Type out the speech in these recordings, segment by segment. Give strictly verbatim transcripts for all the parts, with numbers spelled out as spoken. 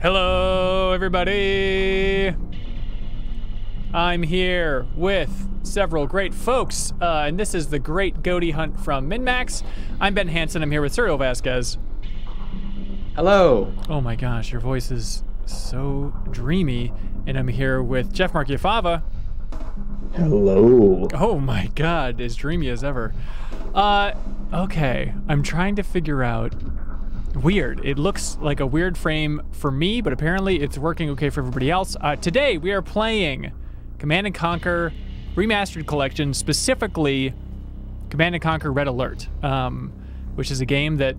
Hello, everybody. I'm here with several great folks, uh, and this is the Great Goatee Hunt from MinnMax. I'm Ben Hanson. I'm here with Sergio Vasquez. Hello. Oh my gosh, your voice is so dreamy. And I'm here with Jeff Marquiafava. Hello. Oh my God, as dreamy as ever. Uh, okay, I'm trying to figure out. Weird. It looks like a weird frame for me, but apparently it's working okay for everybody else. Uh, today we are playing Command and Conquer Remastered Collection, specifically Command and Conquer Red Alert, um, which is a game that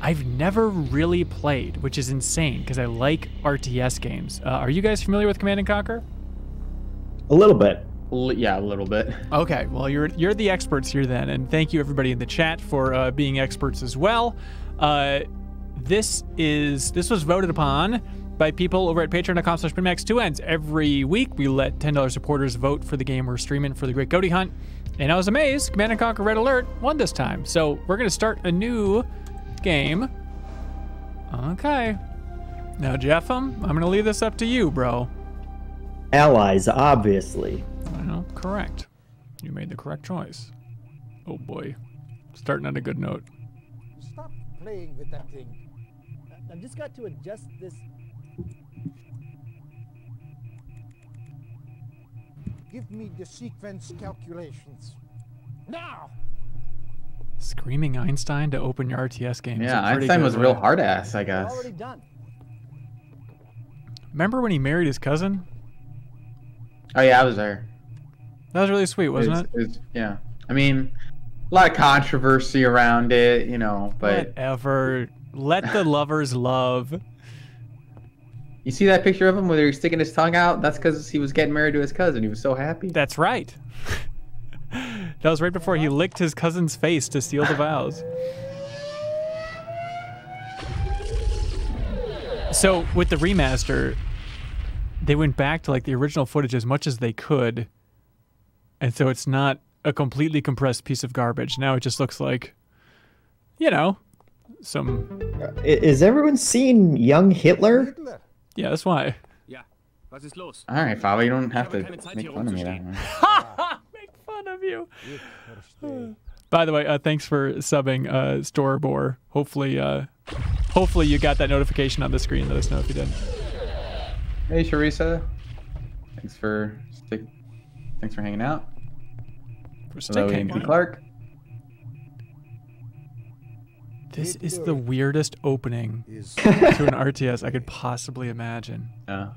I've never really played, which is insane because I like R T S games. Uh, are you guys familiar with Command and Conquer? A little bit. Yeah, a little bit. Okay, well, you're you're the experts here then, and thank you everybody in the chat for uh, being experts as well. Uh, This is this was voted upon by people over at patreon dot com slash minmax two ends. Every week we let ten dollar supporters vote for the game we're streaming for the Great Goatee Hunt. And I was amazed, Command and Conquer Red Alert won this time. So we're gonna start a new game. Okay. Now Jeff, I'm gonna leave this up to you, bro. Allies, obviously. Well, correct. You made the correct choice. Oh boy. Starting on a good note. Stop playing with that thing. I've just got to adjust this. Give me the sequence calculations. Now! Screaming Einstein to open your R T S games. Yeah, Einstein was a real hard ass, I guess. Already done. Remember when he married his cousin? Oh yeah, I was there. That was really sweet, wasn't it? Was, it? it was, yeah. I mean, a lot of controversy around it, you know, but... Whatever. Let the lovers love. You see that picture of him where he was sticking his tongue out? That's because he was getting married to his cousin. He was so happy. That's right. That was right before he licked his cousin's face to seal the vows. So with the remaster, they went back to like the original footage as much as they could. And so it's not a completely compressed piece of garbage. Now it just looks like, you know... Some. Is everyone seeing young Hitler? Yeah, that's why. Yeah. All right, Fava, you don't have to make fun of me that much. Make fun of you. By the way, uh, thanks for subbing, uh, Storabor. Hopefully, uh, hopefully you got that notification on the screen. Let us know if you did. Hey, Sharissa. Thanks for stick. Thanks for hanging out. For stick hanging out. Clark. This is the weirdest opening to an R T S I could possibly imagine. Uh,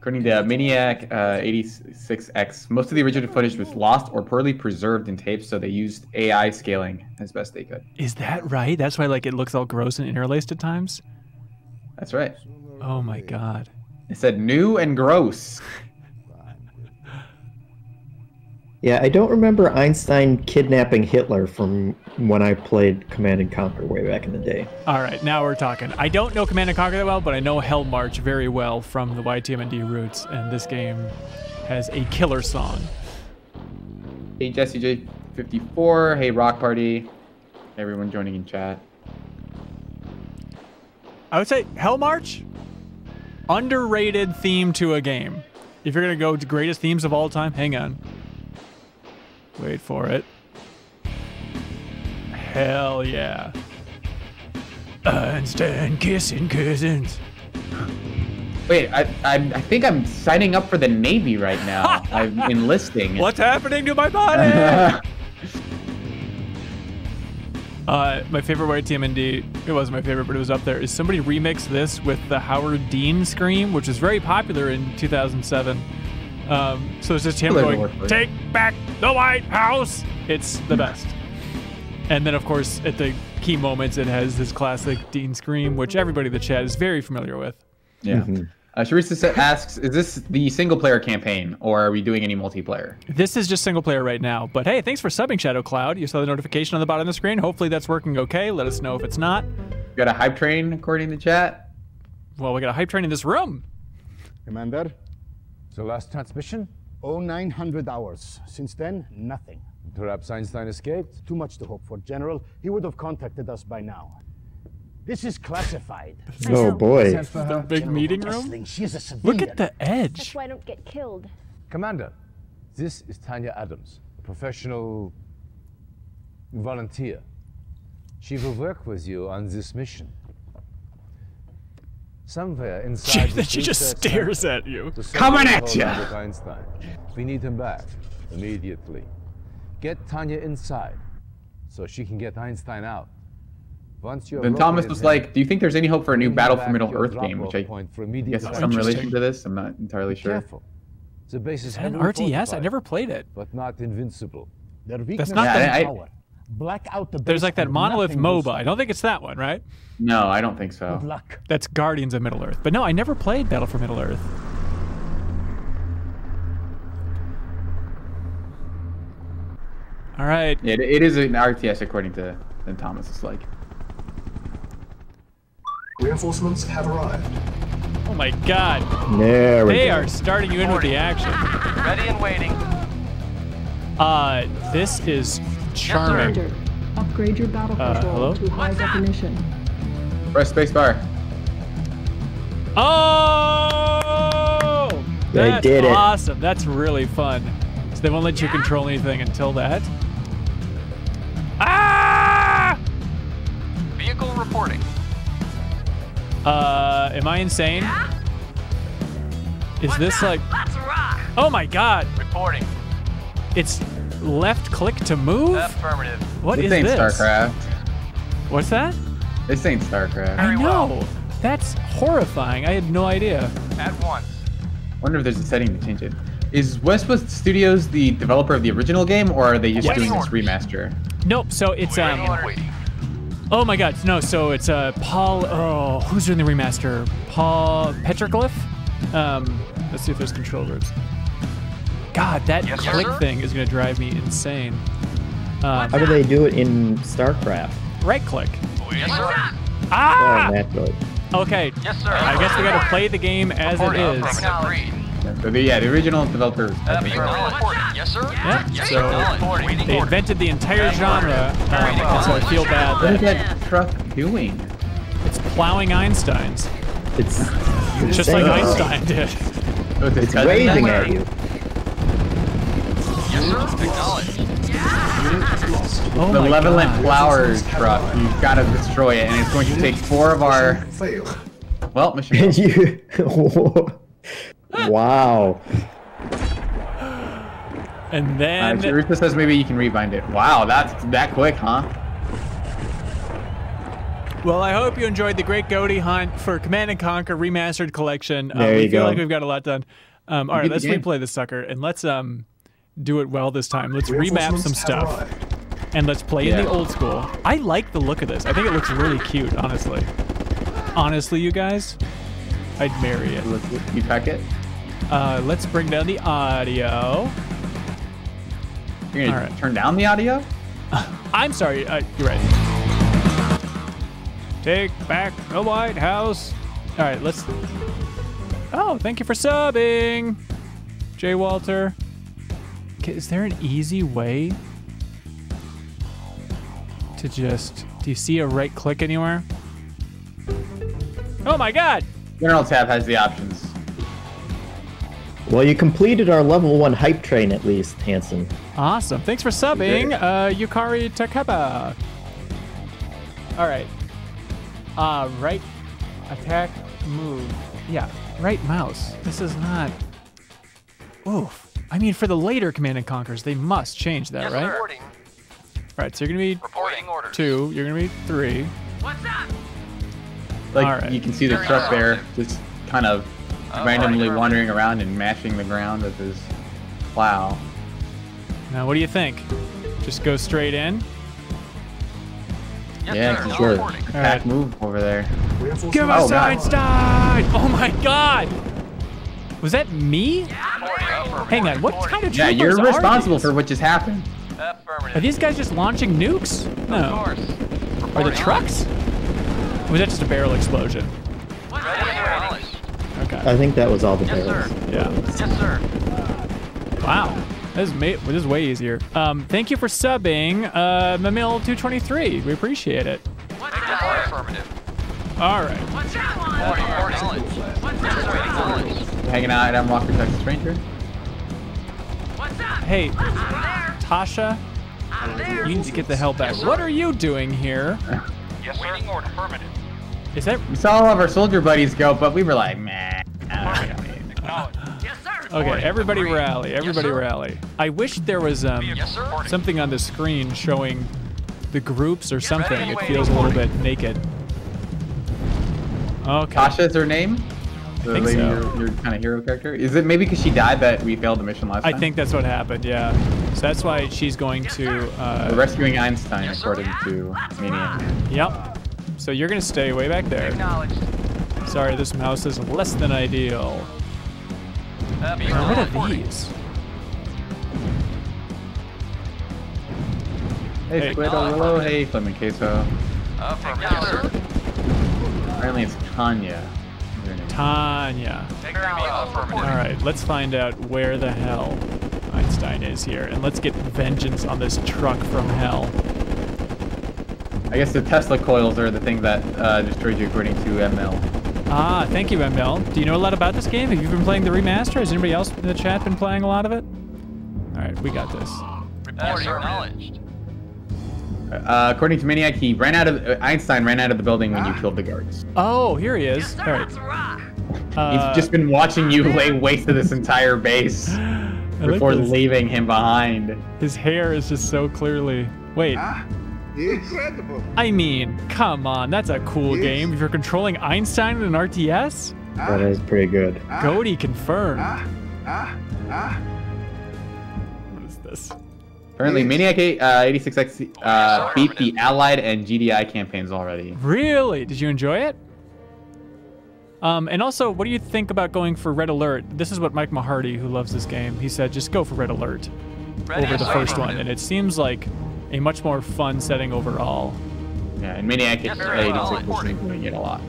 according to Maniac uh, eighty-six X, most of the original footage was lost or poorly preserved in tapes, so they used A I scaling as best they could. Is that right? That's why like it looks all gross and interlaced at times? That's right. Oh my God. It said new and gross. Yeah, I don't remember Einstein kidnapping Hitler from when I played Command and Conquer way back in the day. All right, now we're talking. I don't know Command and Conquer that well, but I know Hell March very well from the Y T M N D roots, and this game has a killer song. Hey, Jesse J fifty-four. Hey, Rock Party. Everyone joining in chat. I would say Hell March, underrated theme to a game. If you're going to go to greatest themes of all time, hang on. Wait for it. Hell yeah. Einstein kissing cousins. Wait, I, I I think I'm signing up for the Navy right now. I'm enlisting. What's happening to my body? uh, my favorite Y T M N D, it wasn't my favorite, but it was up there, is somebody remixed this with the Howard Dean scream, which was very popular in two thousand seven. Um, so it's just him going, take back the White House. It's the best. And then, of course, at the key moments, it has this classic Dean scream, which everybody in the chat is very familiar with. Yeah. Mm-hmm. uh, Sharissa asks, is this the single-player campaign, or are we doing any multiplayer? This is just single-player right now. But hey, thanks for subbing, Shadow Cloud. You saw the notification on the bottom of the screen. Hopefully that's working okay. Let us know if it's not. We got a hype train, according to chat. Well, we got a hype train in this room. Commander? The last transmission? Oh, nine hundred hours. Since then, nothing. Perhaps Einstein escaped? Too much to hope for, General. He would have contacted us by now. This is classified. Oh boy. This is the big meeting room? Look at the edge. That's why I don't get killed. Commander, this is Tanya Adams, a professional volunteer. She will work with you on this mission. Somewhere inside. She, the she just stares center, at you. Coming at you! Einstein. We need him back immediately. Get Tanya inside so she can get Einstein out. Once you're then Thomas was like, "Do you think there's any hope for a new Battle for Middle Earth game?" Which I guess has some relation to this. I'm not entirely sure. Careful. The base is an R T S. I never played it. But not invincible. That's not that. I, Black out the There's like that monolith MOBA. I don't think it's that one, right? No, I don't think so. Good luck. That's Guardians of Middle Earth. But no, I never played Battle for Middle Earth. All right. It, it is an R T S according to and Thomas is like. Reinforcements have arrived. Oh my God. There we they go. Are starting you in with the action. Ready and waiting. Uh, this is. Charming. Yes, upgrade your battle control uh, to high definition. Press spacebar. Oh! They that's did it. Awesome. That's really fun. So they won't let you control anything until that. Ah! Vehicle reporting. Uh, am I insane? Is What's this up? Like? Let's rock. Oh my God! Reporting. It's. Left click to move? Affirmative. What this is ain't this? StarCraft. What's that? This ain't StarCraft. I know. That's horrifying. I had no idea. At one. Wonder if there's a setting to change it. Is Westwood Studios the developer of the original game, or are they just yes. doing this remaster? Nope. So it's um. Oh my God. No. So it's uh Paul. Oh, who's doing the remaster? Paul Petroglyph. Um. Let's see if there's control verbs. God, that yes, click sir? Thing is going to drive me insane. Um, How do they do it in StarCraft? Right click. Yes, sir. Ah! Oh, okay. Yes, sir. I guess we got to play the game as it is. Yeah, the original developer. Uh, yes, sir. Yeah. Yes, so they invented the entire genre. Um, so I feel bad. What is that truck doing? It's plowing Einsteins. It's just like Einstein did. It's waving at you. Oh the Levelant God. Flower truck. You've got to destroy it, and it's going to take four of our. Well, mission. you... Wow. And then. Uh, Charissa says maybe you can rebind it. Wow, that's that quick, huh? Well, I hope you enjoyed the Great Goatee Hunt for Command and Conquer Remastered Collection. Um, there you we go. Feel like we've got a lot done. Um, all you right, let's replay this sucker, and let's um. do it well this time. Let's remap some stuff and let's play yeah. in the old school. I like the look of this. I think it looks really cute, honestly. Honestly, you guys, I'd marry it. You pack it? Uh, let's bring down the audio. You're gonna All right. turn down the audio? I'm sorry, uh, you're right. Take back the White House. All right, let's... Oh, thank you for subbing, Jay Walter. Is there an easy way to just... Do you see a right click anywhere? Oh my God! General tab has the options. Well, you completed our level one hype train at least, Hanson. Awesome. Thanks for subbing, uh, Yukari Takeba. All right. Uh, right attack move. Yeah, right mouse. This is not... Oof. I mean, for the later Command and Conquers, they must change that, yes, right? Reporting. All right, so you're going to be reporting two, you're going to be three. What's up? Like, right. you can see the truck there just kind of oh, randomly right. wandering around and mashing the ground with his plow. Now, what do you think? Just go straight in? Yes, yeah, sure. All right. Move over there. Give us oh, Einstein! Wow. Oh, my God! Was that me? Hang on, what kind of troopers are these? Yeah, you're responsible for what just happened. Are these guys just launching nukes? No. Are the trucks? Or was that just a barrel explosion? Okay. I think that was all the barrels. Yeah. Yes, sir. Wow. This is, this is way easier. Um, thank you for subbing, uh, Mamil two twenty-three. We appreciate it. Affirmative. Alright. What's that one? What's that one? Hanging out at Unlocker Texas Ranger. What's up? Hey, I'm Tasha, I'm there. You need to get the hell back. Yes, what are you doing here? Yes, sir. Waiting order. Affirmative. Is that... We saw all of our soldier buddies go, but we were like, meh. Yes, sir. Okay, everybody rally. Everybody yes, rally. I wish there was um yes, something on the screen showing the groups or something. It feels a little bit naked. Okay. Tasha is her name? I think lady, so. Your, your kind of hero character? Is it maybe because she died that we failed the mission last time? I think that's what happened, yeah. So that's why she's going to... Uh, We're rescuing Einstein, according to Maniac. Yep. So you're going to stay way back there. Sorry, this mouse is less than ideal. Uh, what are these? Hey, hey. Squiddo. Hey, Fleming Queso. Apparently it's Tanya. Tanya. Alright, let's find out where the hell Einstein is here, and let's get vengeance on this truck from hell. I guess the Tesla coils are the thing that uh, destroyed you, according to M L. Ah, thank you, M L. Do you know a lot about this game? Have you been playing the remaster? Has anybody else in the chat been playing a lot of it? Alright, we got this. Reporting acknowledged. Uh, according to Maniac, he ran out of uh, Einstein ran out of the building when ah. you killed the guards. Oh, here he is. All right. Uh, He's just been watching you lay waste to this entire base before like leaving him behind. His hair is just so clearly. Wait. Ah, incredible. I mean, come on, that's a cool yes. game. If you're controlling Einstein in an R T S, ah, that is pretty good. Ah, Goaty confirmed. Ah, ah, ah. What is this? Apparently, Maniac eighty-six X uh, beat the Allied and G D I campaigns already. Really? Did you enjoy it? Um, and also, what do you think about going for Red Alert? This is what Mike Mahardy, who loves this game, he said, just go for Red Alert over the first one. And it seems like a much more fun setting overall. Yeah, and Maniac eighty-six was doing it a lot.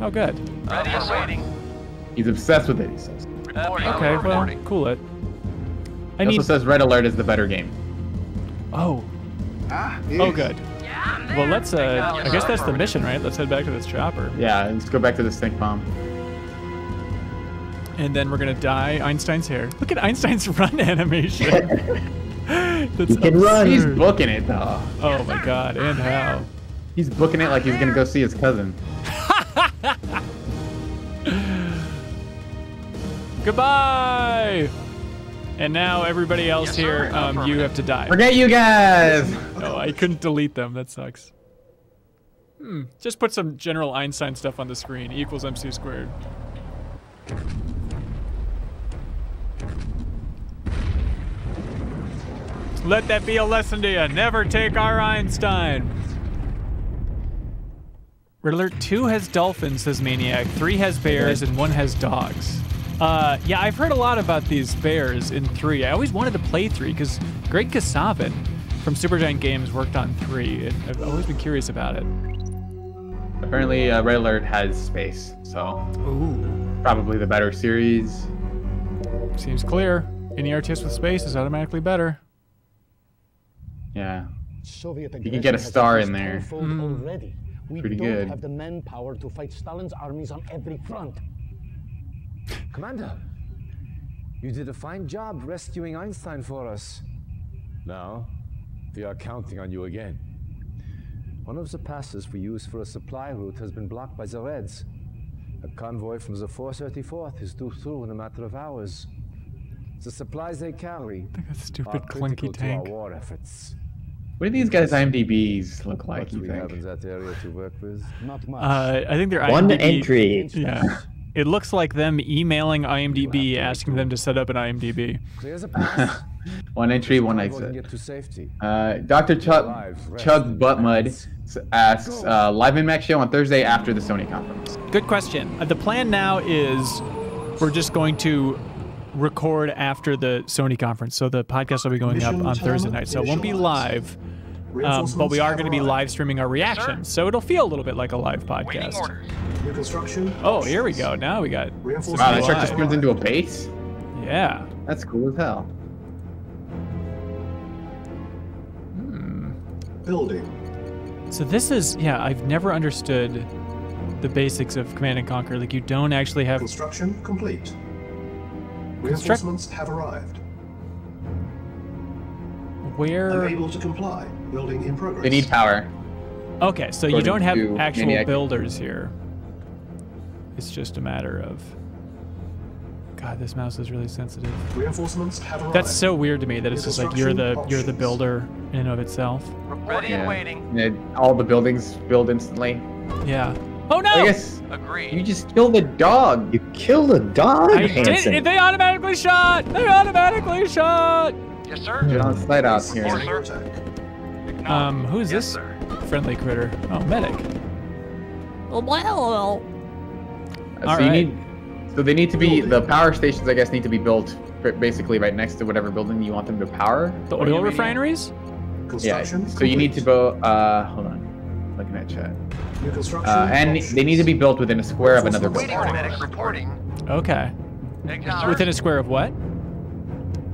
Oh, good. He's obsessed with it, he says. Okay, well, cool it. I it mean, also says Red Alert is the better game. Oh. Ah, yes. Oh, good. Yeah, well, let's, uh, I guess that's the mission, right? Let's head back to this chopper. Yeah, let's go back to this stink bomb. And then we're going to dye Einstein's hair. Look at Einstein's run animation. That's he can run. He's booking it, though. Oh, my God. And how? He's booking it like he's going to go see his cousin. Goodbye. And now everybody else yes, here, um, you have to die. Forget you guys! No, I couldn't delete them. That sucks. Hmm. Just put some general Einstein stuff on the screen. E equals M C squared. Let that be a lesson to you. Never take our Einstein. Red Alert two has dolphins, says Maniac. three has bears, and one has dogs. Uh, yeah, I've heard a lot about these bears in three. I always wanted to play three because Greg Kasavin from Supergiant Games worked on three. And I've always been curious about it. Apparently, uh, Red Alert has space, so Ooh. probably the better series. Seems clear. Any R T S with space is automatically better. Yeah. Soviet you can get a star in there. Mm. Already. We Pretty don't good. have the manpower to fight Stalin's armies on every front. Commander, you did a fine job rescuing Einstein for us. Now, we are counting on you again. One of the passes we use for a supply route has been blocked by the Reds. A convoy from the four thirty-fourth is due through in a matter of hours. The supplies they carry that stupid are critical to our war efforts. What do these guys' I M D Bs look like, you think? What do we have in that area to work with? Not much. Uh, I think they're I M D B... One entry. Yeah. It looks like them emailing I M D B, asking them to set up an I M D B. One entry, one exit. Uh, Doctor Chug, Chug Buttmud asks, uh, live MinnMax show on Thursday after the Sony conference. Good question. Uh, the plan now is we're just going to record after the Sony conference. So the podcast will be going up on Thursday night. So it won't be live, um, but we are going to be live streaming our reactions. So it'll feel a little bit like a live podcast. Construction. Oh, here we go. Now we got. Wow, that truck just turns into a base? Yeah. That's cool as hell. Hmm. Building. So this is, yeah, I've never understood the basics of Command and Conquer. Like, you don't actually have... Construction complete. Reinforcements have arrived. Where... Unable to comply. Building in progress. They need power. Okay, so you don't have actual maniac. builders here. It's just a matter of... God, this mouse is really sensitive. Reinforcements have arrived. That's so weird to me that it's just like you're the options. you're the builder in and of itself. Ready yeah. and waiting. And all the buildings build instantly. Yeah. Oh no! I guess Agreed. You just killed the dog. You killed the dog. I did. They automatically shot. They automatically shot. Yes, sir. You're on slide out here. Yes, um, who is yes, this sir. friendly critter? Oh, medic. Well, well. Uh, so all you right. need. So they need to be, the power stations, I guess, need to be built basically right next to whatever building you want them to power. The oil refineries? Yeah, so complete. you need to build, uh, hold on, I'm looking at chat. Uh, and they need to be built within a square of another building. Okay. Within a square of what?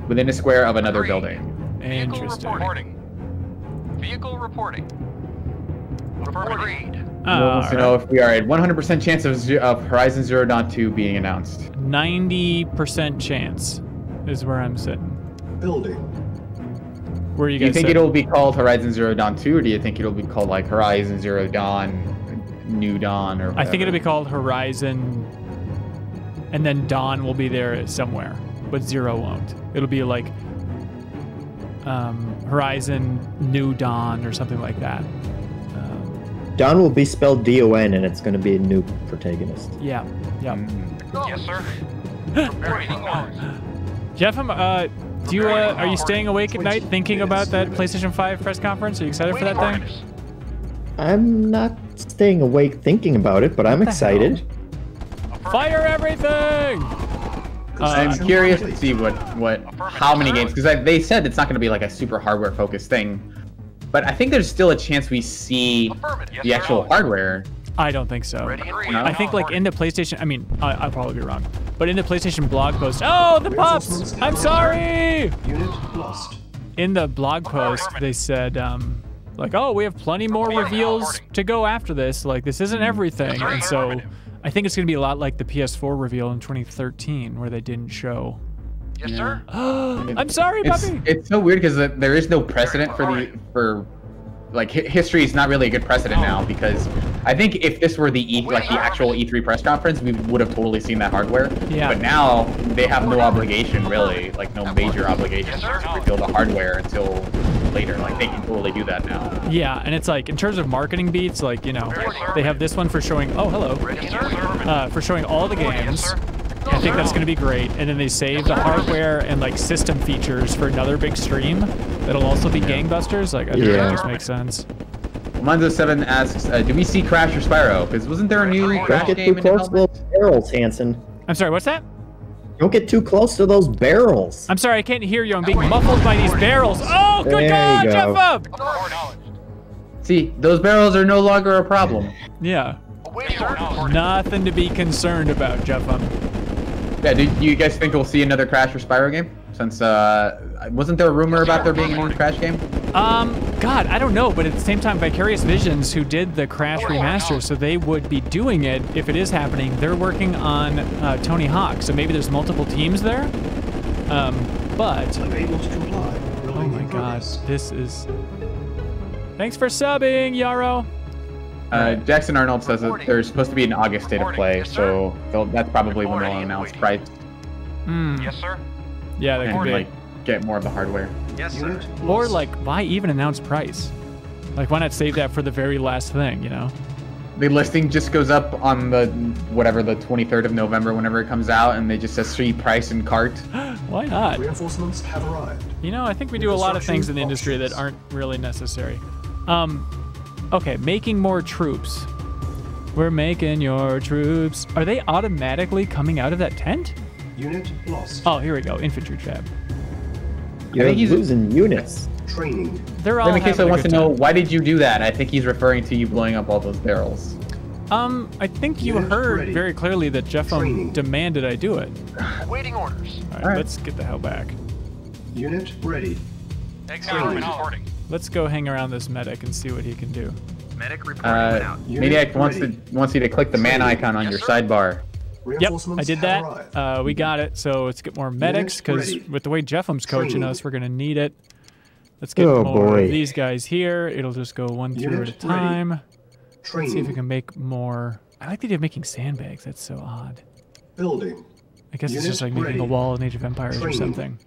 Within a square of another Agreed. building. Interesting. Vehicle reporting. Vehicle reporting. Reporting. Agreed. We'll uh, want to know right. if we are at one hundred percent chance of, of Horizon Zero Dawn two being announced. ninety percent chance is where I'm sitting. Building. Where are you guys? Do you think sitting? it'll be called Horizon Zero Dawn two, or do you think it'll be called like Horizon Zero Dawn, New Dawn, or? Whatever? I think it'll be called Horizon, and then Dawn will be there somewhere, but Zero won't. It'll be like um, Horizon New Dawn or something like that. Dawn will be spelled D O N, and it's going to be a new protagonist. Yeah, yeah. Mm-hmm. Yes, sir. Jeff, I'm, uh, do you uh, are you staying awake at night thinking about that PlayStation five press conference? Are you excited for that thing? I'm not staying awake thinking about it, but I'm excited. Fire everything! Uh, I'm curious to see what what how many games, because they said it's not going to be like a super hardware focused thing. But I think there's still a chance we see yes, the actual hardware. I don't think so. No? I think like in the PlayStation, I mean, I, I'll probably be wrong, but in the PlayStation blog post, oh, the pups, I'm sorry. In the blog post, they said um, like, oh, we have plenty more reveals to go after this. Like this isn't everything. And so I think it's gonna be a lot like the P S four reveal in twenty thirteen where they didn't show. Yes, sir. I'm sorry, puppy. It's, it's so weird because the, there is no precedent for the for like history is not really a good precedent oh. now, because I think if this were the E like the actual E three press conference, we would have totally seen that hardware. Yeah. But now they have no obligation really, like no major obligation yes, to reveal the hardware until later. Like they can totally do that now. Yeah, and it's like in terms of marketing beats, like you know, they have this one for showing. Oh, hello. Uh, for showing all the games. I think that's gonna be great. And then they save the hardware and like system features for another big stream that'll also be yeah. gangbusters. Like, I think yeah. that just makes sense. Monzo seven asks, uh, do we see Crash or Spyro? Because wasn't there a new Don't Crash get game too close to those barrels, Hanson. I'm sorry, what's that? Don't get too close to those barrels. I'm sorry, I can't hear you. I'm being muffled by these barrels. Oh, good God, Jeff up! See, those barrels are no longer a problem. Yeah. Nothing to be concerned about, Jeff up. Yeah, do you guys think we'll see another Crash or Spyro game? Since, uh, wasn't there a rumor about there being more Crash game? Um, God, I don't know, but at the same time, Vicarious Visions, who did the Crash remaster, so they would be doing it if it is happening. They're working on uh, Tony Hawk, so maybe there's multiple teams there. Um, but... Oh my God, this is... Thanks for subbing, Yarrow! Uh, Jackson Arnold says that there's supposed to be an August state of play, so that's probably when they'll announce price. Mm. Yes, sir. Yeah, they could like get more of the hardware. Yes, sir. Or like, why even announce price? Like, why not save that for the very last thing? You know. The listing just goes up on the whatever the twenty-third of November, whenever it comes out, and they just says see price and cart. Why not? Reinforcements have arrived. You know, I think we do a lot of things in the industry that aren't really necessary. Um. Okay, making more troops. We're making your troops. Are they automatically coming out of that tent? Unit lost. Oh, here we go. Infantry trap. You're I think he's losing units. Training. They're all. In case I want to know, why did you do that? I think he's referring to you blowing up all those barrels. Um, I think you Unit heard ready. very clearly that Jeff um, demanded I do it. Waiting orders. All right, all right, let's get the hell back. Unit ready. Exit. Let's go hang around this medic and see what he can do. Medic report uh, out. Maniac wants to wants you to click the man icon on yes, your sir. sidebar. Yep, I did that. Uh, we got it. So let's get more medics because with the way Jeffem's coaching us, we're gonna need it. Let's get oh, more boy. of these guys here. It'll just go one through at a time. Let's see if we can make more. I like the idea of making sandbags. That's so odd. Building. I guess Unit it's just like making ready. the wall in Age of Empires Training. or something.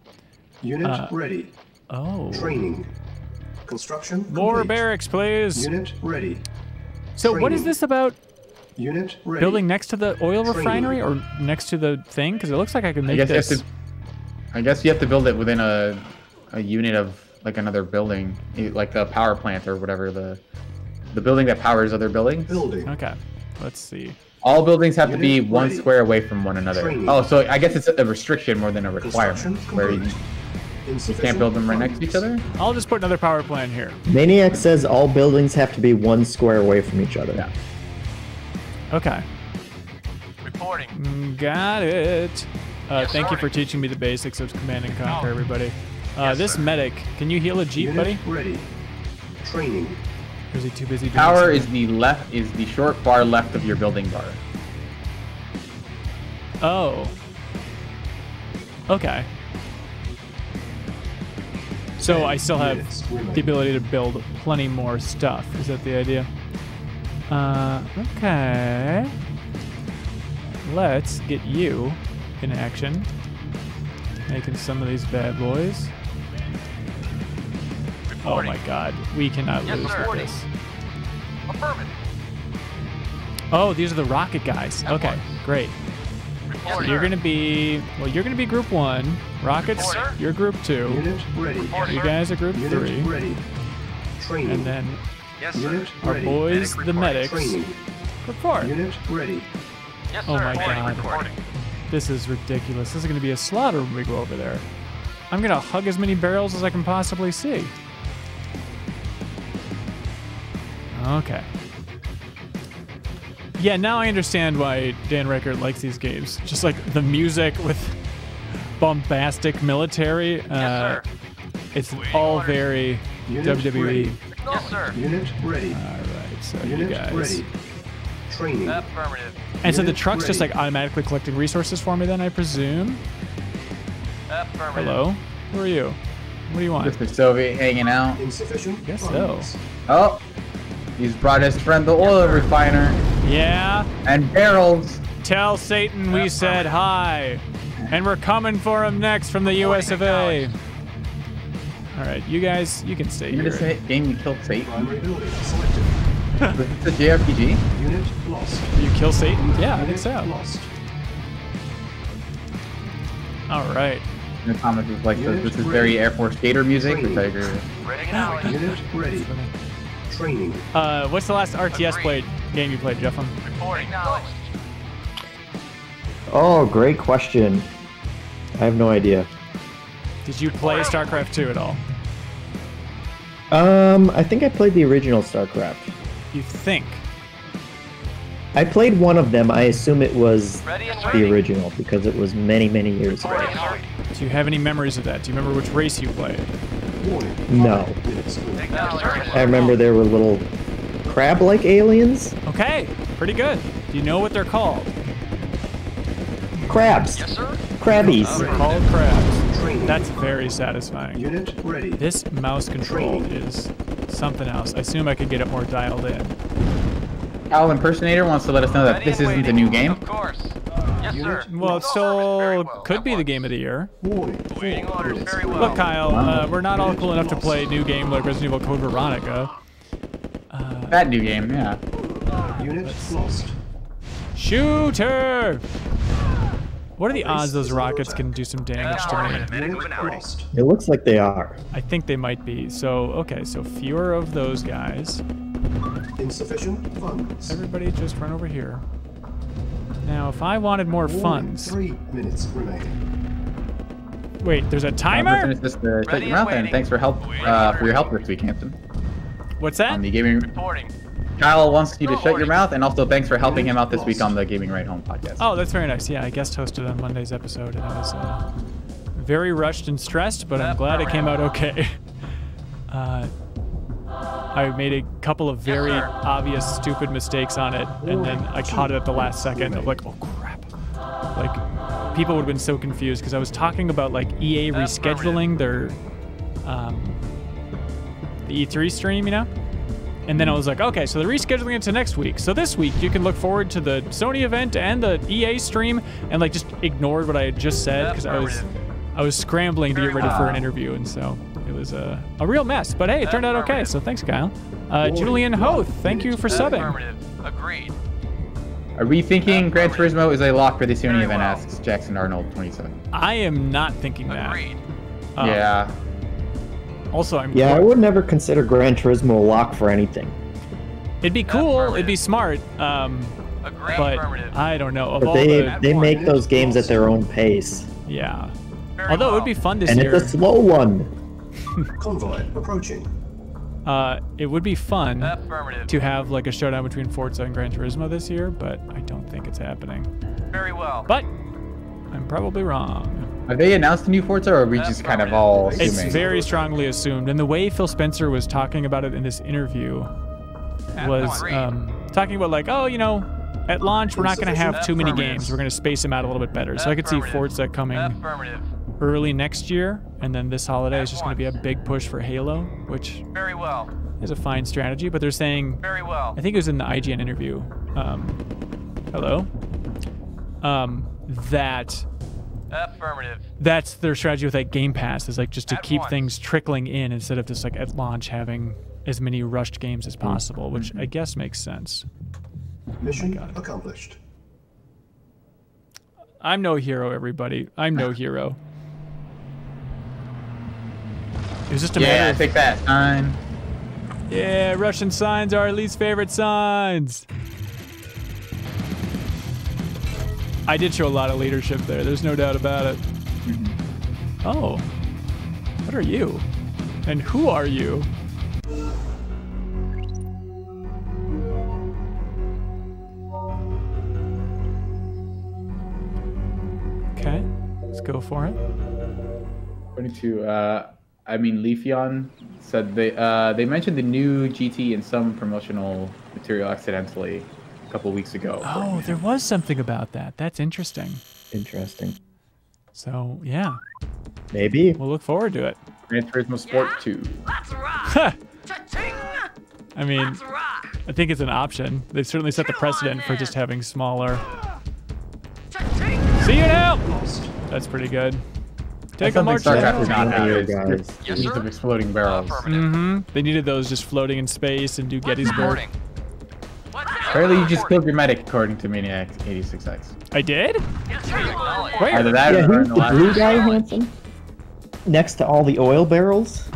Unit uh, ready. Oh. Training. Construction complete. More barracks, please. Unit ready. So Training. what is this about? Unit ready. Building next to the oil Training. refinery or next to the thing? Because it looks like I could make I guess this. You have to, I guess you have to build it within a, a unit of like another building, like the power plant or whatever, the the building that powers other buildings. Building. Okay. Let's see. All buildings have Unit to be ready. one square away from one another. Training. Oh, so I guess it's a restriction more than a requirement, where you, you can't build them right next to each other? I'll just put another power plant here. Maniac says all buildings have to be one square away from each other. Yeah. Okay. Reporting. Got it. Uh, yes, thank sorry. you for teaching me the basics of Command and Conquer, no. everybody. Uh, yes, this sir. medic, can you heal a jeep, Unit buddy? Ready. Training. Or is he too busy doing Power something? is the left is the short bar left of your building bar. Oh. Okay. So I still have the ability to build plenty more stuff. Is that the idea? Uh, okay. Let's get you in action. Making some of these bad boys. Oh my god, we cannot yes, lose with this. Affirmative. Oh, these are the rocket guys. That okay, works. great. Yes, so you're going to be, well, you're going to be group one. Rockets, Reporter. you're group two. Unit ready. Reporter. You guys are group Unit three. Ready. And then yes, sir. our ready. boys, Medic the medics, Training. group four. Unit ready. Yes, sir. Oh my Reporting. god. Reporting. This is ridiculous. This is going to be a slaughter when we go over there. I'm going to hug as many barrels as I can possibly see. Okay. Yeah, now I understand why Dan Reichert likes these games. Just like the music with bombastic military. Yes, uh, sir. It's we all ordered. very Unit W W E. Ready. Yes, sir. Unit ready. All right, so Unit you guys. Ready. Training. Affirmative. And Unit so the truck's ready. just like automatically collecting resources for me then, I presume? Affirmative. Hello? Who are you? What do you want? Just a Soviet hanging out. Insufficient Guess funds. so. Oh. He's brought his friend the oil refiner. Yeah. And barrels. Tell Satan we said hi. And we're coming for him next from the U S of A. Alright, you guys, you can stay here. This game you killed Satan? Is this a J R P G? Unit lost. You kill Satan? Yeah, I think so. Alright. Thomas is like, this is very Air Force Gator music, which I agree with. Unit ready. Training. Uh, what's the last R T S played game you played, Jeffem? Oh, great question. I have no idea. Did you play StarCraft two at all? Um, I think I played the original StarCraft. You think? I played one of them. I assume it was the original because it was many, many years ago. Do you have any memories of that? Do you remember which race you played? No. I remember there were little crab-like aliens. Okay, pretty good. Do you know what they're called? Crabs. Yes, sir. Crabbies. They're called crabs. That's very satisfying. Unit ready. This mouse control is something else. I assume I could get it more dialed in. Owl Impersonator wants to let us know that this isn't the new game. Of course. Yes, sir. Well, it still could be the game of the year. Look, Kyle, uh, we're not all cool enough to play new game like Resident Evil Code Veronica. Uh, that new game, yeah. Units lost. Shooter! What are the odds those rockets can do some damage to me? It looks like they are. I think they might be. So, okay, so fewer of those guys. Insufficient funds. Everybody just run over here. Now, if I wanted more funds... Three minutes remaining. Wait, there's a timer? Uh, this, uh, and thanks for help uh, for your help this week, Hampton. What's that? On the gaming... Reporting. Kyle wants you to shut your mouth, and also thanks for helping him out this week on the Gaming Right Home podcast. Oh, that's very nice. Yeah, I guest hosted on Monday's episode, and I was uh, very rushed and stressed, but I'm glad it came out okay. Uh, I made a couple of very obvious, stupid mistakes on it, and then I caught it at the last second. I'm like, oh crap! Like, people would have been so confused because I was talking about like E A rescheduling their um, the E three stream, you know. And then I was like, okay, so they're rescheduling it to next week. So this week, you can look forward to the Sony event and the E A stream, and like just ignored what I had just said because I was I was scrambling to get ready for an interview, and so it was a, a real mess. But hey, it turned out okay, so thanks, Kyle. Uh, Julian Hoth, thank you for subbing. Agreed. Are we thinking Gran Turismo is a lock for the Sony event, asks Jackson Arnold twenty-seven. I am not thinking that. Agreed. Um, yeah. Also, I'm yeah, cool. I would never consider Gran Turismo a lock for anything. It'd be cool. It'd be smart. Um, but I don't know. Of but all they the, they make one. those games at their own pace. Yeah. Very Although well. it would be fun this and year. And it's a slow one. Convoy approaching. Uh, it would be fun to have like a showdown between Forza and Gran Turismo this year, but I don't think it's happening. Very well. But I'm probably wrong. Have they announced a new Forza, or are we just kind of all assuming? It's very strongly assumed. And the way Phil Spencer was talking about it in this interview was um, talking about like, oh, you know, at launch, we're not going to have too many games. We're going to space them out a little bit better. So I could see Forza coming early next year. And then this holiday is just going to be a big push for Halo, which is a fine strategy. But they're saying, I think it was in the I G N interview, um, hello, um, that... Affirmative. That's their strategy with that Game Pass, is like just to at keep once. things trickling in instead of just like at launch having as many rushed games as possible, which mm-hmm. I guess makes sense. Mission oh accomplished. I'm no hero, everybody. I'm no hero. It was just a yeah, matter. Yeah, take that sign. Yeah, Russian signs are our least favorite signs. I did show a lot of leadership there. There's no doubt about it. Mm-hmm. Oh, what are you? And who are you? Okay, let's go for it. twenty-two, uh, I mean, Leafeon said they, uh, they mentioned the new G T in some promotional material accidentally. Couple weeks ago. Oh, there was something about that. That's interesting. Interesting. So, yeah. Maybe. We'll look forward to it. Gran Turismo Sport yeah? two. Let's rock. I mean, Let's rock. I think it's an option. They've certainly set the precedent for just having smaller. See you now! That's pretty good. Take a march. StarCraft was not out of here, guys. Yes, they needed exploding barrels. Uh, mm-hmm. They needed those just floating in space and do Gettysburg. Apparently you just killed your medic, according to Maniac eighty-six X. I did? Wait, either that yeah, or who's the blue guy, Hanson? Next to all the oil barrels?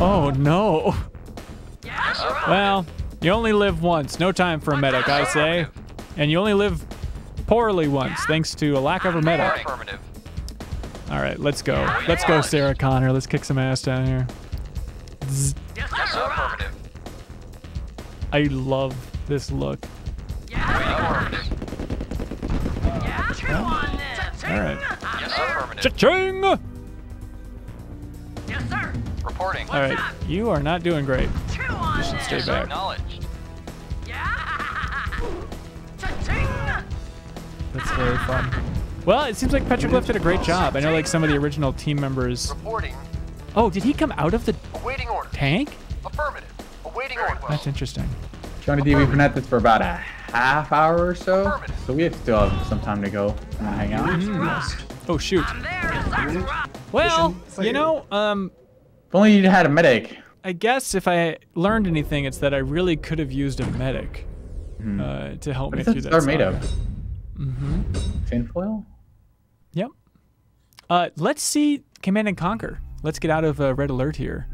Oh, no. Well, you only live once. No time for a medic, I say. And you only live poorly once, thanks to a lack of a medic. All right, let's go. Let's go, Sarah Connor. Let's kick some ass down here. Zzz. I love this look. Yeah. Yeah. Yeah. All right. Yes, sir. Cha-ching! Yes, sir. Reporting. All right. You are not doing great. You should stay back. Yeah. That's very fun. Well, it seems like Petroglyph did a great job. I know, like, some of the original team members. Reporting. Oh, did he come out of the awaiting order tank? Affirmative. Awaiting order. That's interesting. Johnny D, we've been at this for about a half hour or so, so we have still have some time to go and hang out. Mm-hmm. Oh shoot! Well, you know, um, if only you had a medic. I guess if I learned anything, it's that I really could have used a medic mm-hmm. uh, to help me through that. What are made of? Mm-hmm. Tinfoil. Yep. Uh, let's see Command and Conquer. Let's get out of uh, Red Alert here.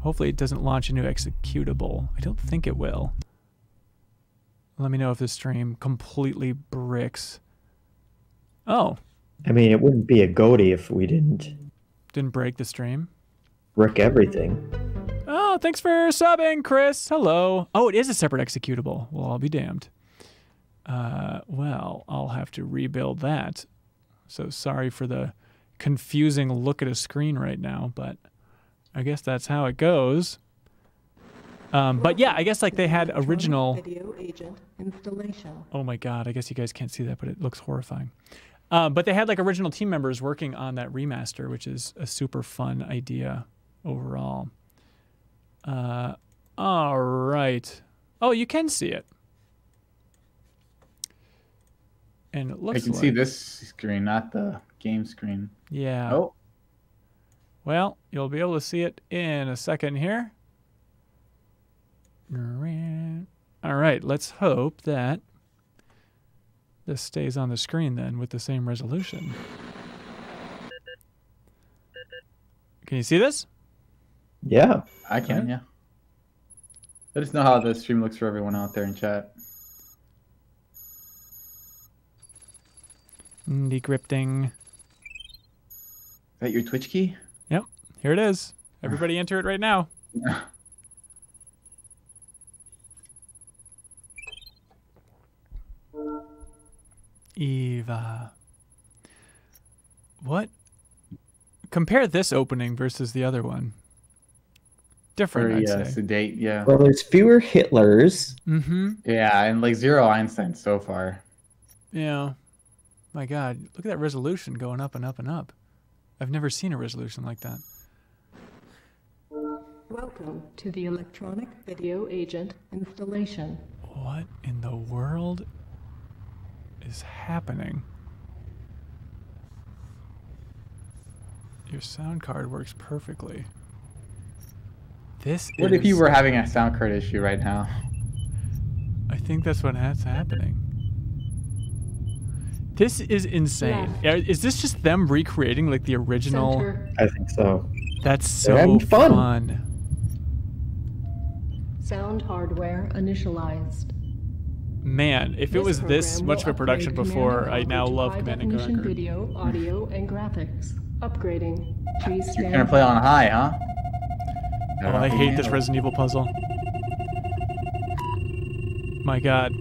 Hopefully it doesn't launch a new executable. I don't think it will. Let me know if this stream completely bricks. Oh. I mean, it wouldn't be a goatee if we didn't. Didn't break the stream? Brick everything. Oh, thanks for subbing, Chris. Hello. Oh, it is a separate executable. Well, I'll be damned. Uh, well, I'll have to rebuild that. So sorry for the confusing look at a screen right now, but... I guess that's how it goes. Um, but yeah, I guess like they had original video agent installation. Oh my God, I guess you guys can't see that, but it looks horrifying. Uh, but they had like original team members working on that remaster, which is a super fun idea overall. Uh, all right. Oh, you can see it. And it looks I can like... see this screen, not the game screen. Yeah. Oh. Well, you'll be able to see it in a second here. All right, let's hope that this stays on the screen then with the same resolution. Can you see this? Yeah, I can, right. Yeah. Let us know how the stream looks for everyone out there in chat. Decrypting. Is that your Twitch key? Yep, here it is. Everybody enter it right now. Eva. What? Compare this opening versus the other one. Different, yeah, sedate, yeah. Well, there's fewer Hitlers. Mm-hmm. Yeah, and like zero Einstein so far. Yeah. My God, look at that resolution going up and up and up. I've never seen a resolution like that. Welcome to the electronic video agent installation. What in the world is happening? Your sound card works perfectly. This what is... if you were having a sound card issue right now? I think that's what that's happening. This is insane. Yeah. Is this just them recreating like the original? Center. I think so. That's so fun. fun. Sound hardware initialized. Man, if this it was this much of a production before, I now love Command and Conquer. Video, audio, and graphics. Upgrading. Please You're gonna play on high, huh? Oh, I hate this Resident Evil puzzle. My God,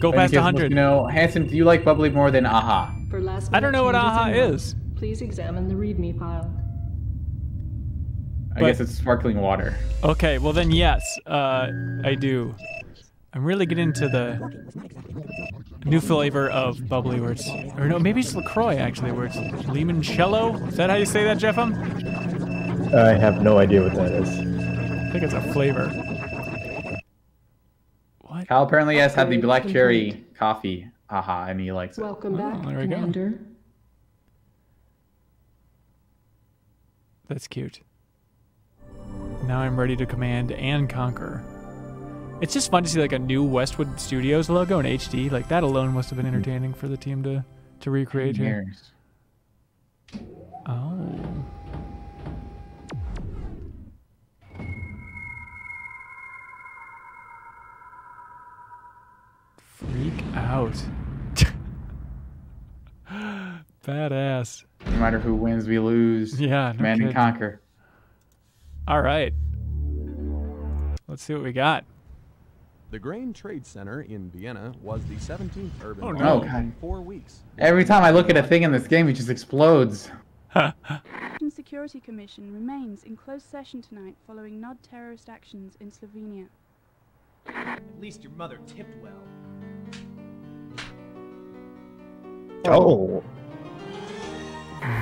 go past one hundred. You know, Hanson, do you like Bubbly more than Aha? For last I don't know what Aha is. Please examine the README file. I but, guess it's sparkling water. Okay, well then yes, uh, I do. I'm really getting into the new flavor of Bubbly where it's, or no, maybe it's LaCroix actually, where it's limoncello. Is that how you say that, Jeffem? I have no idea what that is. I think it's a flavor. What? Kyle apparently has had the black cherry coffee. Aha, and he likes it. Welcome back, oh, there we Commander. Go. That's cute. Now I'm ready to command and conquer. It's just fun to see like a new Westwood Studios logo in H D. Like that alone must have been entertaining for the team to to recreate here. Oh. Freak out. Badass. No matter who wins, we lose. Yeah. No Command and Conquer. All right. Let's see what we got. The Grain Trade Center in Vienna was the seventeenth urban oh, no. in four weeks. Every time I look at a thing in this game, it just explodes. The Security Commission remains in closed session tonight following N O D terrorist actions in Slovenia. At least your mother tipped well. Oh.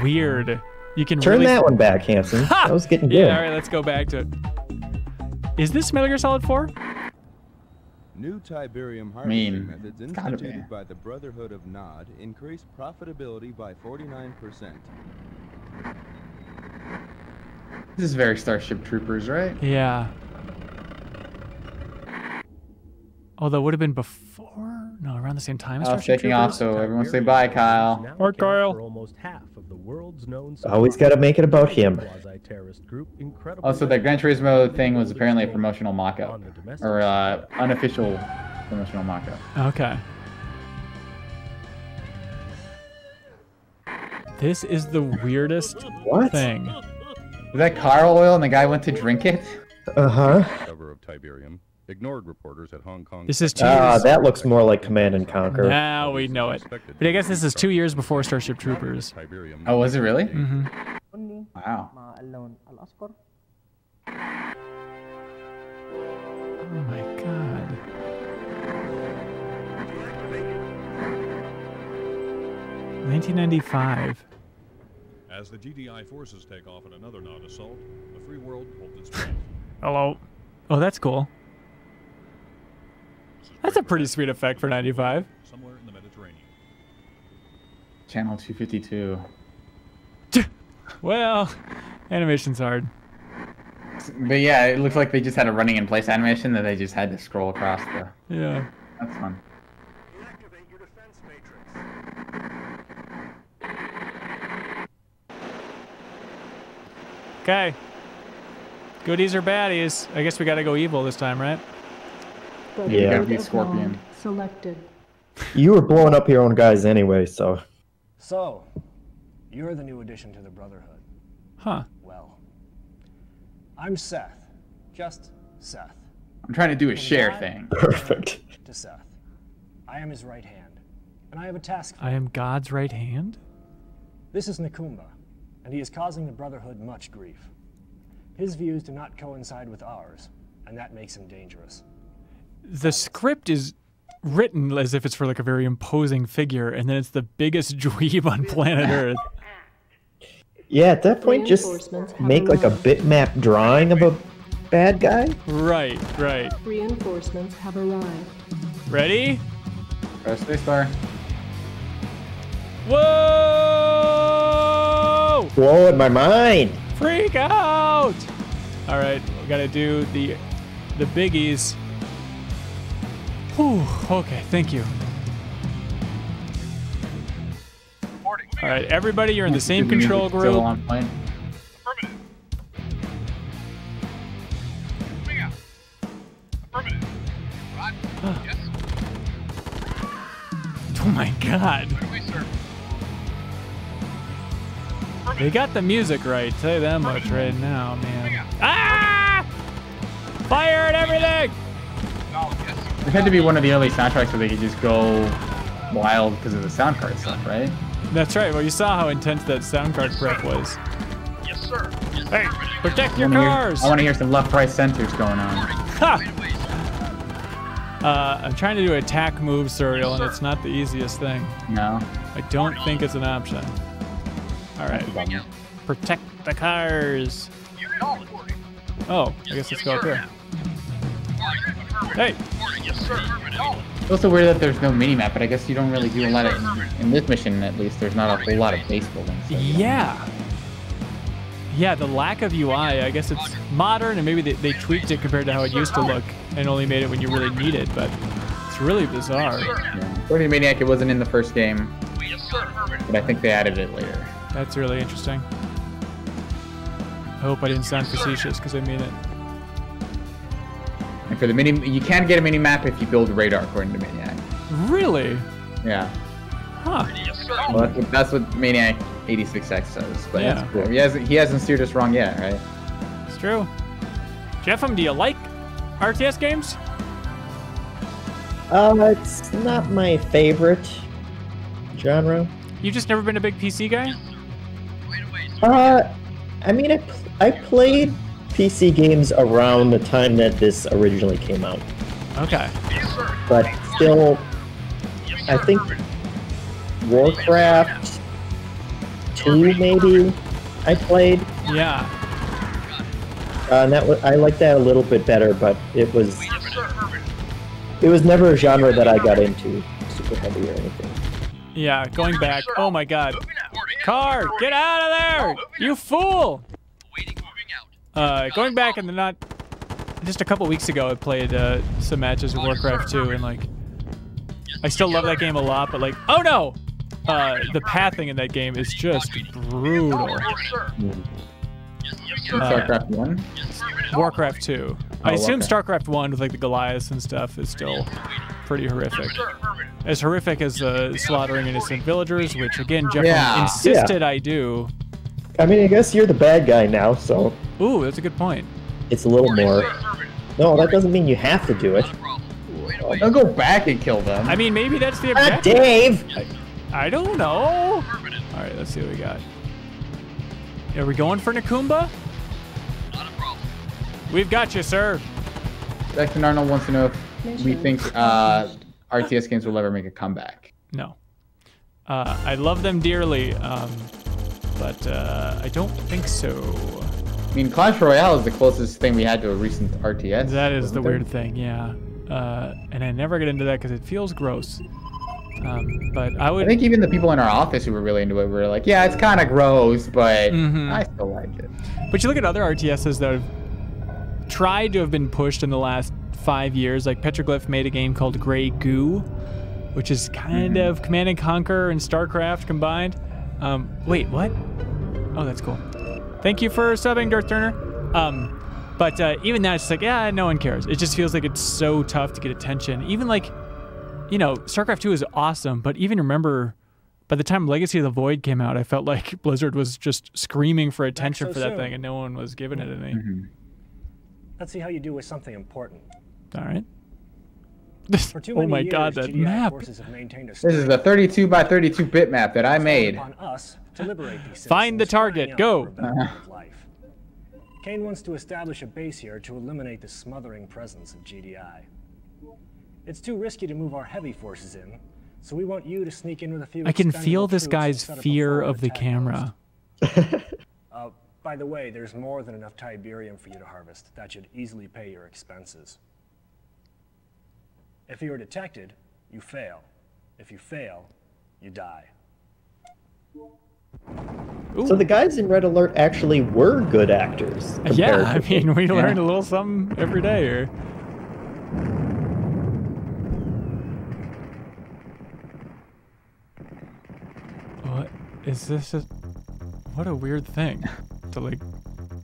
Weird. You can Turn really... that one back, Hanson. That was getting good. Yeah, all right, let's go back to it. Is this Metal Gear Solid four? New Tiberium harvesting methods instituted by the Brotherhood of N O D increased profitability by forty-nine percent. This is very Starship Troopers, right? Yeah. Although it would have been before? No, around the same time as Starship Troopers? Oh, shaking off, so everyone say bye, Kyle. Or Kyle. Almost half of the world's known Always got to make it about him. Group, also, that Gran Turismo thing was apparently a promotional mock-up. Or uh, unofficial promotional mock-up. Okay. This is the weirdest what? thing. Was that car oil and the guy went to drink it? Uh-huh. Cover of Tiberium. Ignored reporters at Hong Kong. This is two uh, years. That looks more like Command and Conquer. Now we know it. But I guess this is two years before Starship Troopers. Oh, was it really? Mm-hmm. Wow. my God. nineteen ninety-five. As the G D I forces take off in another non-assault, the free world holds its breath. Hello. Oh, that's cool. That's a pretty sweet effect for ninety-five. Somewhere in the Mediterranean. Channel two fifty-two. Well, animation's hard. But yeah, it looks like they just had a running in place animation that they just had to scroll across the... Yeah. That's fun. Deactivate your defense matrix. Okay. Goodies or baddies? I guess we gotta go evil this time, right? But yeah, gotta be Scorpion. Selected. You were blowing up your own guys anyway, so... So, you're the new addition to the Brotherhood. Huh. Well, I'm Seth. Just Seth. I'm trying to do a share thing. Perfect. To Seth. I am his right hand, and I have a task for him. I am God's right hand? This is Nakumba, and he is causing the Brotherhood much grief. His views do not coincide with ours, and that makes him dangerous. The script is written as if it's for like a very imposing figure, and then it's the biggest dweeb on planet Earth. Yeah, at that point, just make like a bitmap drawing of a bad guy. Right, right. Reinforcements have arrived. Ready? Press spacebar. Whoa! Blowing my mind. Freak out! All right, we gotta do the the biggies. Whew, okay, thank you. All right, everybody, you're in the same control group. Affirmative. Moving out. Affirmative. Roger. Yes. Oh my God. They got the music right. Tell you that much right now, man. Ah! Fire at everything! It had to be one of the early soundtracks where they could just go wild because of the sound card stuff, right? That's right. Well, you saw how intense that sound card prep was. Yes, sir. Yes, sir. Hey, protect your cars! Hear, I want to hear some left, right centers going on. Ha! Uh, I'm trying to do attack move, Serial, and it's not the easiest thing. No. I don't think it's an option. All right. Protect the cars. Oh, I guess let's go up here. Hey! It's also weird that there's no minimap, but I guess you don't really do a lot of, in this mission at least, there's not a whole lot of base building. So yeah. Yeah, the lack of U I, I guess it's modern, and maybe they, they tweaked it compared to how it used to look, and only made it when you really need it, but it's really bizarre. Yeah. Forty Maniac, it wasn't in the first game, but I think they added it later. That's really interesting. I hope I didn't sound facetious, because I mean it. And for the mini, you can get a mini map if you build radar, according to Maniac. Really? Yeah. Huh. Well, that's what, that's what Maniac eighty-six X says. But yeah, that's cool. He hasn't, he hasn't steered us wrong yet, right? It's true. Jeffem, do you like R T S games? Um, it's not my favorite genre. You've just never been a big P C guy? Uh, I mean, I, pl I played P C games around the time that this originally came out. Okay. But still, I think Warcraft two maybe I played. Yeah. Uh, and that was, I liked that a little bit better, but it was it was never a genre that I got into super heavy or anything. Yeah, going back. Oh my God! Car, get out of there! You fool! Uh, going back in the not... Just a couple weeks ago, I played uh, some matches of Warcraft two, and like... I still love that game a lot, but like... Oh no! Uh, the pathing in that game is just brutal. StarCraft uh, one? Warcraft two. I assume StarCraft one with like the Goliaths and stuff is still pretty horrific. As horrific as uh, slaughtering innocent villagers, which again, Jeff yeah. insisted yeah. I do. I mean, I guess you're the bad guy now, so... Ooh, that's a good point. It's a little more... No, that doesn't mean you have to do it. Don't go back and kill them. I mean, maybe that's the objective. Ah, Dave! I, I don't know. Alright, let's see what we got. Are we going for Nakumba? Not a problem. We've got you, sir. Dexter Narnal wants to know if we think uh, R T S games will ever make a comeback. No. Uh, I love them dearly, um, but uh, I don't think so. I mean, Clash Royale is the closest thing we had to a recent R T S. That is the weird thing, yeah. Uh, and I never get into that because it feels gross. Um, but I would. I think even the people in our office who were really into it were like, "Yeah, it's kind of gross, but mm-hmm. I still like it." But you look at other R T Ses that have tried to have been pushed in the last five years. Like Petroglyph made a game called Grey Goo, which is kind mm-hmm. of Command and Conquer and StarCraft combined. Um, wait, what? Oh, that's cool. Thank you for subbing, Darth Turner. Um, but uh, even that, it's like, yeah, no one cares. It just feels like it's so tough to get attention. Even like. You know, StarCraft two is awesome, but even remember, by the time Legacy of the Void came out, I felt like Blizzard was just screaming for attention so for that soon. thing, and no one was giving it any. Mm-hmm. Let's see how you do with something important. All right. For too many oh my years, God, that G D I map! Forces have maintained a this is the thirty-two by thirty-two bit map that I made. On us to liberate these Find the target. Go. Uh-huh. Kane wants to establish a base here to eliminate the smothering presence of G D I. It's too risky to move our heavy forces in, so we want you to sneak in with a few. I can feel this guy's fear of the camera. uh, by the way, there's more than enough Tiberium for you to harvest. That should easily pay your expenses. If you are detected, you fail. If you fail, you die. Ooh. So the guys in Red Alert actually were good actors. Yeah, I mean, we yeah. learn a little something every day here. Is this a... What a weird thing to like...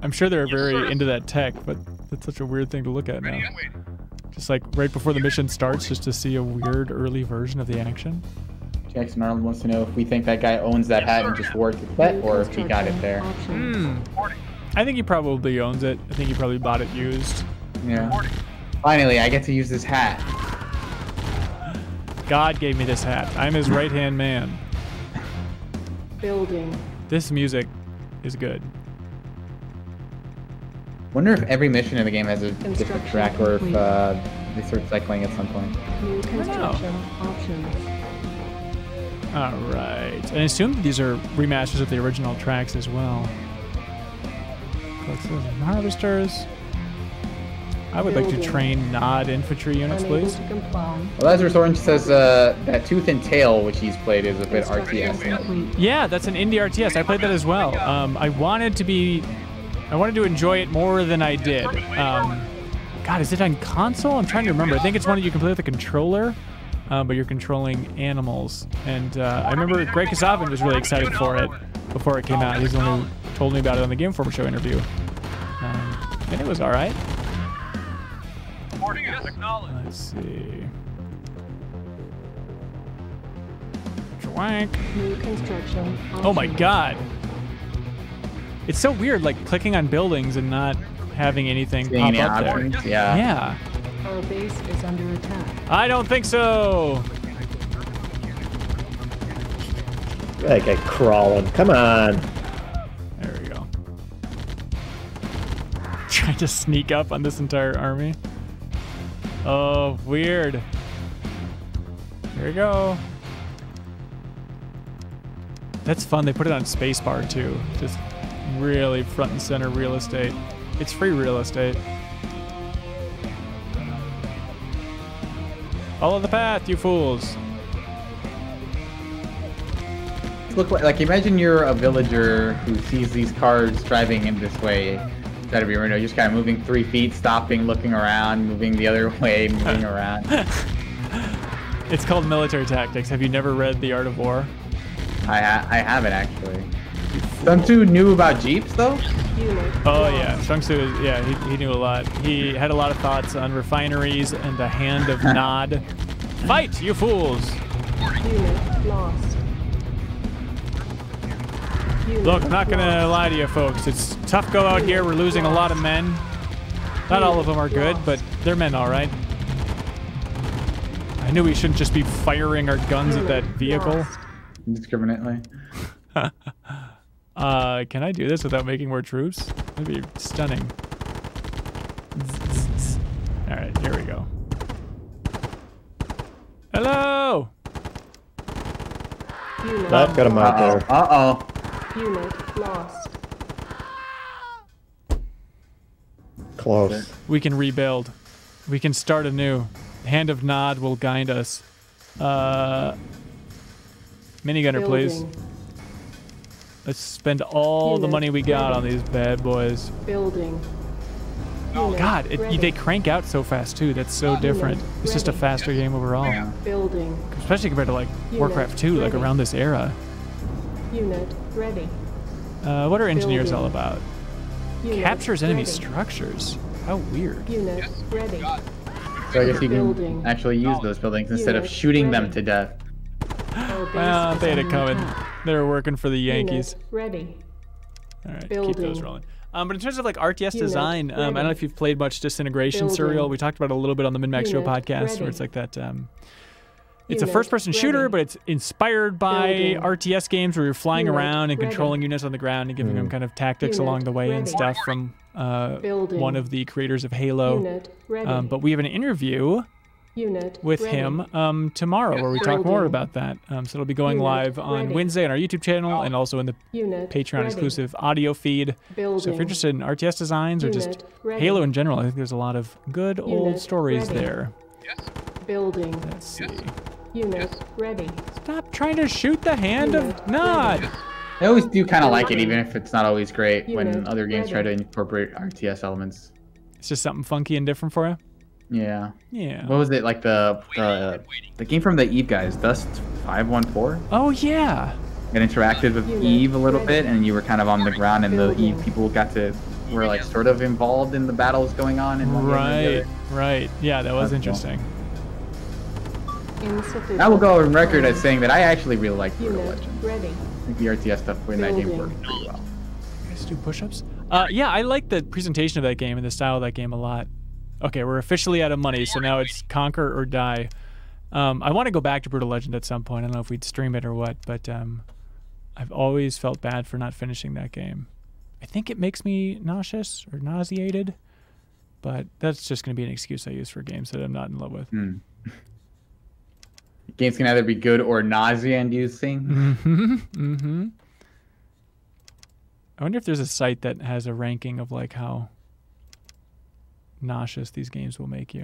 I'm sure they're very yes, into that tech, but that's such a weird thing to look at now. Just like right before the mission starts, just to see a weird early version of the action. Jackson Arnold wants to know if we think that guy owns that hat and just wore it to play, or if he got it there. Mm. I think he probably owns it. I think he probably bought it used. Yeah. Finally, I get to use this hat. God gave me this hat. I'm his right-hand man. Building. This music is good. Wonder if every mission in the game has a different track, or if uh, they start cycling at some point. New construction options. All right, and I assume these are remasters of the original tracks as well. Harvesters. I would like to train Nod infantry units, please. Well, Lazarus Orange says uh, that Tooth and Tail, which he's played, is a bit R T S. Yeah, that's an indie R T S. I played that as well. Um, I wanted to be, I wanted to enjoy it more than I did. Um, God, is it on console? I'm trying to remember. I think it's one that you can play with a controller, uh, but you're controlling animals. And uh, I remember Greg Kasavin was really excited for it before it came out. He's the one who told me about it on the Game Informer show interview, um, and it was all right. Let's see. New construction. Oh my God. It's so weird, like clicking on buildings and not having anything pop up there. Yeah. yeah. Our base is under attack. I don't think so. That guy crawling. Come on. There we go. Trying to sneak up on this entire army. Oh, weird. Here we go. That's fun. They put it on spacebar too. Just really front and center real estate. It's free real estate. Follow the path, you fools. Look like, like imagine you're a villager who sees these cars driving in this way. That'd be right. Just kind of moving three feet, stopping, looking around, moving the other way, moving around. It's called military tactics. Have you never read The Art of War? I ha I haven't actually. Shang Tzu knew about jeeps though. Oh yeah, Shang Tzu. Yeah, he, he knew a lot. He had a lot of thoughts on refineries and the hand of Nod. Fight, you fools! Unit lost. Look, I'm not gonna lie to you folks, it's tough go out here, we're losing a lot of men. Not all of them are good, but they're men alright. I knew we shouldn't just be firing our guns at that vehicle. Indiscriminately. uh, can I do this without making more troops? That'd be stunning. All right, here we go. Hello. Unit I've got him out uh-oh. there. Uh oh. Unit lost. Close. We can rebuild. We can start anew. Hand of Nod will guide us. Uh, minigunner, please. Let's spend all Unit the money we got ready. on these bad boys. Building. Oh Unit God! It, they crank out so fast too. That's so Unit different. Ready. It's just a faster game overall. Yeah. Building. Especially compared to like Unit Warcraft two, ready. like around this era. Unit ready. Uh, what are engineers Building. all about? Unit Captures ready. enemy structures. How weird. Unit yes. ready. So I guess you can building. actually use those buildings instead Unit of shooting ready. them to death. Well, they had it coming. They were working for the Yankees. Unit ready. All right, building. keep those rolling. Um, but in terms of like R T S Unit design, um, I don't know if you've played much Disintegration building. Serial. We talked about it a little bit on the MinnMax Show podcast, ready. where it's like that. Um, it's Unit a first-person shooter, but it's inspired by building. R T S games where you're flying Unit around and ready. controlling units on the ground and giving mm. them kind of tactics Unit along the way ready. and stuff from uh, one of the creators of Halo. Unit ready. Um, but we have an interview Unit with ready. him um, tomorrow Unit where we building. talk more about that. Um, so it'll be going Unit live on ready. Wednesday on our YouTube channel and also in the Unit Patreon ready. exclusive audio feed. Building. So if you're interested in R T S designs Unit or just ready. Halo in general, I think there's a lot of good Unit old stories ready. there. Yes. Building. Let's see. Yes. Unit yes. ready. Stop trying to shoot the hand Unit of Nod. Ready. I always do kind of like it, even if it's not always great, Unit when other games ready. try to incorporate R T S elements. It's just something funky and different for you. Yeah. Yeah. What was it like the uh, the game from the Eve guys, Dust five one four? Oh yeah. It interacted with Unit Eve a little ready. bit, and you were kind of on the ground, and the Eve people got to were like sort of involved in the battles going on. In right. Right. Yeah, that was That's interesting. Cool. I will go on record as saying that I actually really like Brutal Legend. Ready. I think the R T S stuff in that game worked pretty well. Let's do push-ups. Uh, yeah, I like the presentation of that game and the style of that game a lot. Okay, we're officially out of money, so now it's conquer or die. Um, I want to go back to Brutal Legend at some point. I don't know if we'd stream it or what, but um, I've always felt bad for not finishing that game. I think it makes me nauseous or nauseated, but that's just going to be an excuse I use for games that I'm not in love with. Mm. Games can either be good or nauseating. Mm-hmm. Mm-hmm. I wonder if there's a site that has a ranking of like how nauseous these games will make you.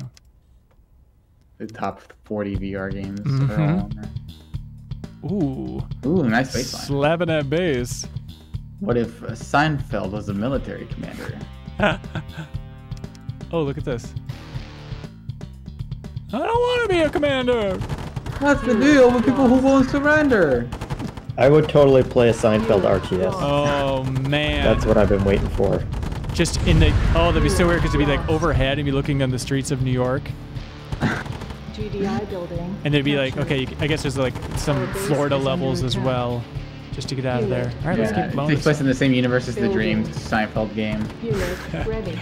The top forty V R games. Mm-hmm. Ooh. Ooh, nice baseline. Slapping that bass. What if Seinfeld was a military commander? Oh, look at this. I don't want to be a commander. What's the deal with people who won't surrender? I would totally play a Seinfeld R T S. Oh man, that's what I've been waiting for. Just in the oh, that'd be so weird because it'd be like overhead and be looking on the streets of New York. G D I building. And they'd be like, okay, I guess there's like some Florida levels as well, just to get out of there. All right, yeah, let's keep blowing. It takes place in the same universe as the Dreams Seinfeld game. Ready.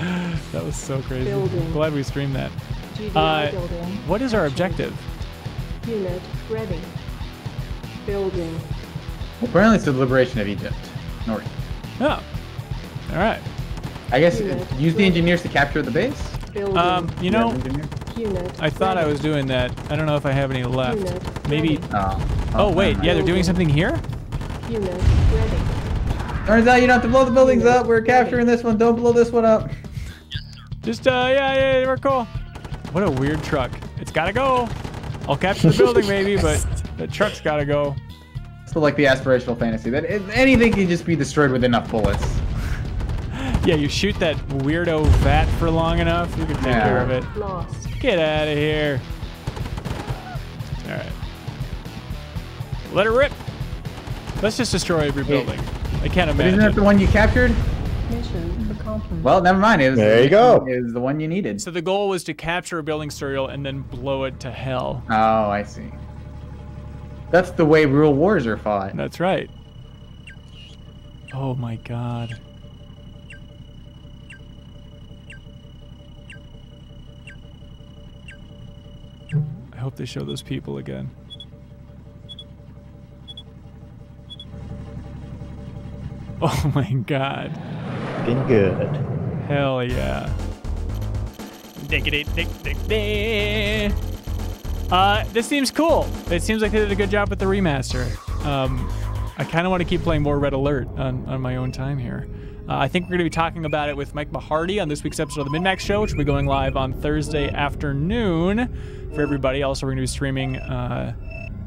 That was so crazy. Building. Glad we streamed that. Uh, what is our objective? Unit ready. Building. Apparently it's the liberation of Egypt. North. Oh. Alright. I guess Unit use ready. the engineers to capture the base? Building. Um, you know, Unit I thought ready. I was doing that. I don't know if I have any left. Unit Maybe. Oh, oh, oh wait. Yeah, they're doing something here? Unit ready. Turns out you don't have to blow the buildings Unit up. We're capturing ready. this one. Don't blow this one up. Just, uh, yeah, yeah, yeah, we're cool. What a weird truck. It's gotta go. I'll capture the building maybe, but the truck's gotta go. So like the aspirational fantasy that anything can just be destroyed with enough bullets. Yeah, you shoot that weirdo vat for long enough, you can take yeah. care of it. Lost. Get out of here. All right. Let her rip. Let's just destroy every building. Hey. I can't imagine. But isn't that the one you captured? Well, never mind. It was, there you go. It was the one you needed. So the goal was to capture a building serial and then blow it to hell. Oh, I see. That's the way real wars are fought. That's right. Oh my God. I hope they show those people again. Oh my God. Good. Hell yeah. Uh, this seems cool. It seems like they did a good job with the remaster. Um, I kind of want to keep playing more Red Alert on, on my own time here. Uh, I think we're going to be talking about it with Mike Mahardy on this week's episode of the MinnMax Show, which will be going live on Thursday afternoon for everybody. Also, we're going to be streaming uh,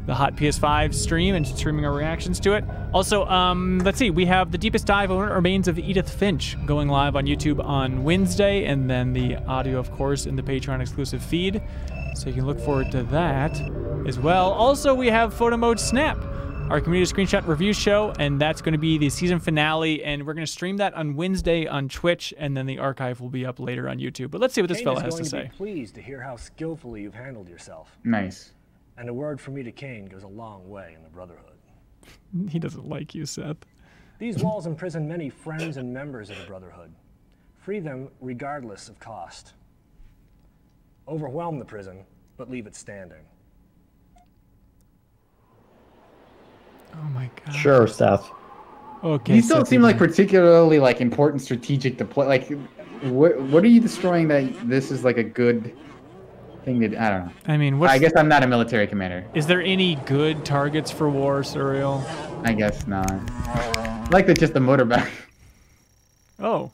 the hot P S five stream and streaming our reactions to it. Also, um, let's see, we have The Deepest Dive on Remains of Edith Finch going live on YouTube on Wednesday, and then the audio, of course, in the Patreon exclusive feed. So you can look forward to that as well. Also, we have Photo Mode Snap, our community screenshot review show, and that's going to be the season finale, and we're going to stream that on Wednesday on Twitch, and then the archive will be up later on YouTube. But let's see what this Kane fella has going to say. Be pleased to hear how skillfully you've handled yourself. Nice. And a word from me to Kane goes a long way in the Brotherhood. He doesn't like you, Seth. These walls imprison many friends and members of the Brotherhood. Free them regardless of cost. Overwhelm the prison, but leave it standing. Oh my god. Sure, Seth. Okay. These don't seem like particularly like important strategic to play. Like, what what are you destroying that this is like a good thing to do? I don't know. I mean, what's I guess I'm not a military commander. Is there any good targets for war, Surreal? I guess not. I like that just the motorbike. Oh.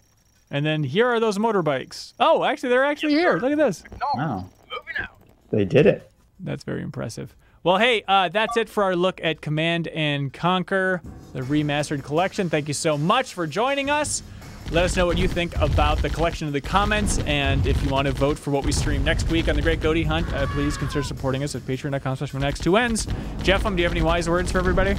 And then here are those motorbikes. Oh, actually, they're actually here. Look at this. Wow. Moving out. They did it. That's very impressive. Well, hey, uh, that's it for our look at Command and Conquer, the remastered collection. Thank you so much for joining us. Let us know what you think about the collection in the comments. And if you want to vote for what we stream next week on The Great Goatee Hunt, uh, please consider supporting us at patreon dot com slash MinnMax two Ns. Jeff, um, do you have any wise words for everybody?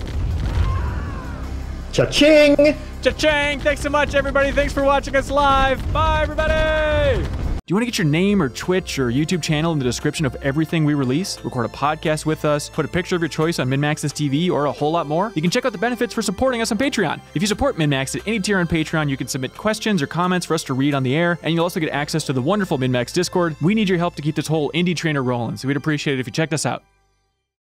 Cha-ching! Cha-ching! Thanks so much, everybody. Thanks for watching us live. Bye, everybody! Do you want to get your name or Twitch or YouTube channel in the description of everything we release? Record a podcast with us, put a picture of your choice on MinnMax's T V, or a whole lot more? You can check out the benefits for supporting us on Patreon. If you support MinnMax at any tier on Patreon, you can submit questions or comments for us to read on the air, and you'll also get access to the wonderful MinnMax Discord. We need your help to keep this whole indie trainer rolling, so we'd appreciate it if you checked us out.